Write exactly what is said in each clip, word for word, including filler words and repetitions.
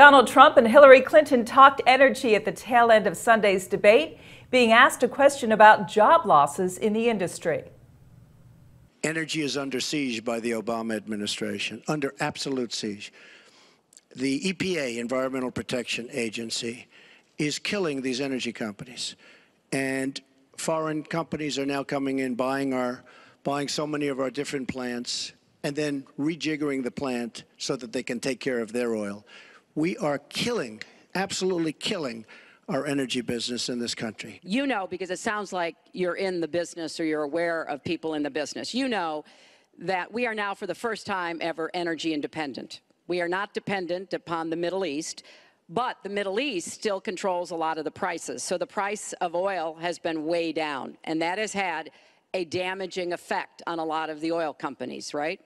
Donald Trump and Hillary Clinton talked energy at the tail end of Sunday's debate, being asked a question about job losses in the industry. Energy is under siege by the Obama administration, under absolute siege. The E P A, Environmental Protection Agency, is killing these energy companies. And foreign companies are now coming in, buying, our, buying so many of our different plants, and then rejiggering the plant so that they can take care of their oil. We are killing, absolutely killing, our energy business in this country. You know, because it sounds like you're in the business or you're aware of people in the business, you know that we are now for the first time ever energy independent. We are not dependent upon the Middle East, but the Middle East still controls a lot of the prices. So the price of oil has been way down, and that has had a damaging effect on a lot of the oil companies, right?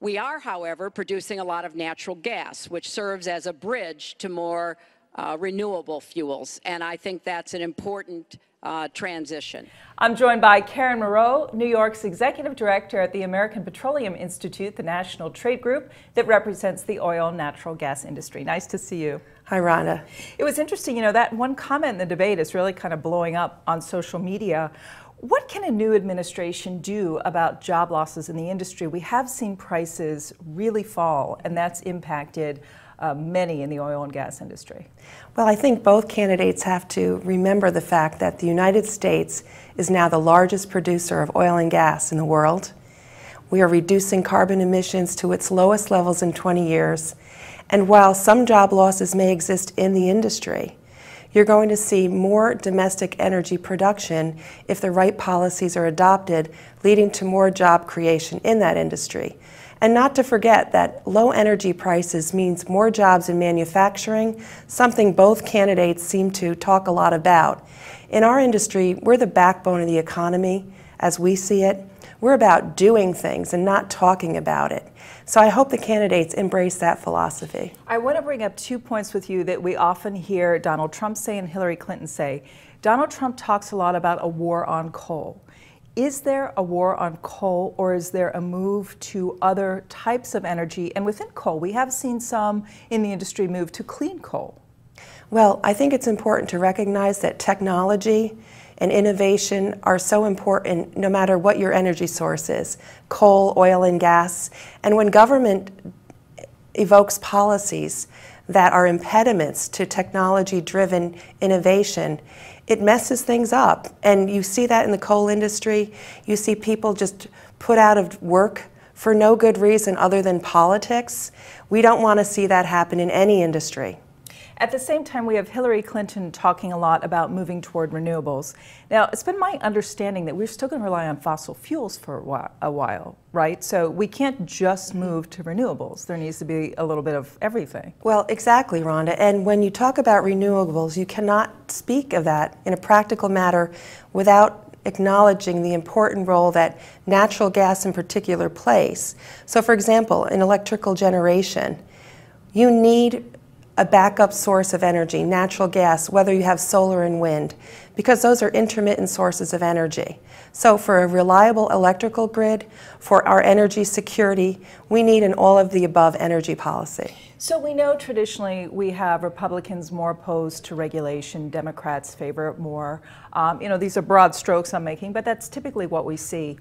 We are, however, producing a lot of natural gas, which serves as a bridge to more uh, renewable fuels, and I think that's an important uh, transition. I'm joined by Karen Moreau, New York's Executive Director at the American Petroleum Institute, the national trade group that represents the oil and natural gas industry. Nice to see you. Hi, Rhonda. It was interesting, you know, that one comment in the debate is really kind of blowing up on social media. What can a new administration do about job losses in the industry? We have seen prices really fall, and that's impacted uh, many in the oil and gas industry. Well, I think both candidates have to remember the fact that the United States is now the largest producer of oil and gas in the world. We are reducing carbon emissions to its lowest levels in twenty years. And while some job losses may exist in the industry, you're going to see more domestic energy production if the right policies are adopted, leading to more job creation in that industry. And not to forget that low energy prices means more jobs in manufacturing, something both candidates seem to talk a lot about. In our industry, we're the backbone of the economy as we see it. We're about doing things and not talking about it. So I hope the candidates embrace that philosophy. I want to bring up two points with you that we often hear Donald Trump say and Hillary Clinton say. Donald Trump talks a lot about a war on coal. Is there a war on coal, or is there a move to other types of energy? And within coal, we have seen some in the industry move to clean coal. Well, I think it's important to recognize that technology and innovation are so important no matter what your energy source is, coal, oil, and gas. And when government evokes policies that are impediments to technology-driven innovation, it messes things up. And you see that in the coal industry. You see people just put out of work for no good reason other than politics. We don't want to see that happen in any industry. At the same time, we have Hillary Clinton talking a lot about moving toward renewables. Now, it's been my understanding that we're still going to rely on fossil fuels for a while, a while, right? So we can't just move to renewables. There needs to be a little bit of everything. Well, exactly, Rhonda. And when you talk about renewables, you cannot speak of that in a practical matter without acknowledging the important role that natural gas in particular plays. So, for example, in electrical generation, you need a backup source of energy, natural gas, whether you have solar and wind, because those are intermittent sources of energy. So for a reliable electrical grid, for our energy security, we need an all of the above energy policy. So we know traditionally we have Republicans more opposed to regulation, Democrats favor it more. Um, you know, these are broad strokes I'm making, but that's typically what we see.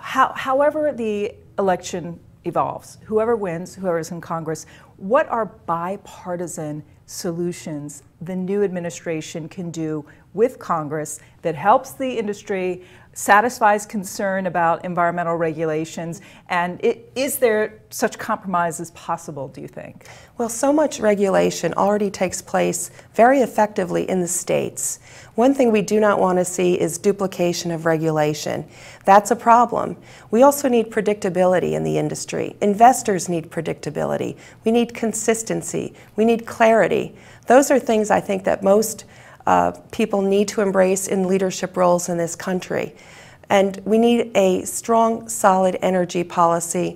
How, however the election evolves, whoever wins, whoever's in Congress, what are bipartisan solutions the new administration can do with Congress that helps the industry, satisfies concern about environmental regulations, and it, is there such compromise as possible, do you think? Well, so much regulation already takes place very effectively in the states. One thing we do not want to see is duplication of regulation. That's a problem. We also need predictability in the industry. Investors need predictability. We need consistency. We need clarity. Those are things I think that most Uh, people need to embrace in leadership roles in this country. And we need a strong, solid energy policy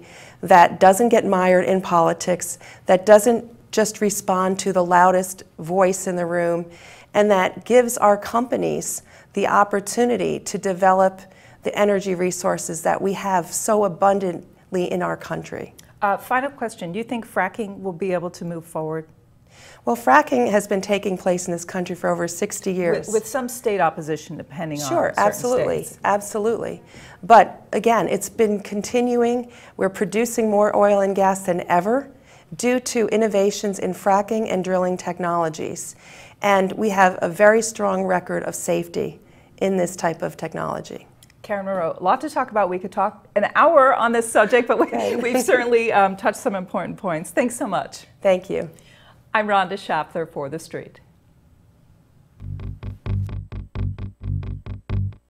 that doesn't get mired in politics, that doesn't just respond to the loudest voice in the room, and that gives our companies the opportunity to develop the energy resources that we have so abundantly in our country. Uh, final question, do you think fracking will be able to move forward? Well, fracking has been taking place in this country for over sixty years. With, with some state opposition, depending on certain states. Sure, absolutely, absolutely. But again, it's been continuing. We're producing more oil and gas than ever due to innovations in fracking and drilling technologies. And we have a very strong record of safety in this type of technology. Karen Moreau, a lot to talk about. We could talk an hour on this subject, but we, okay. we've certainly um, touched some important points. Thanks so much. Thank you. I'm Rhonda Schaffler for The Street.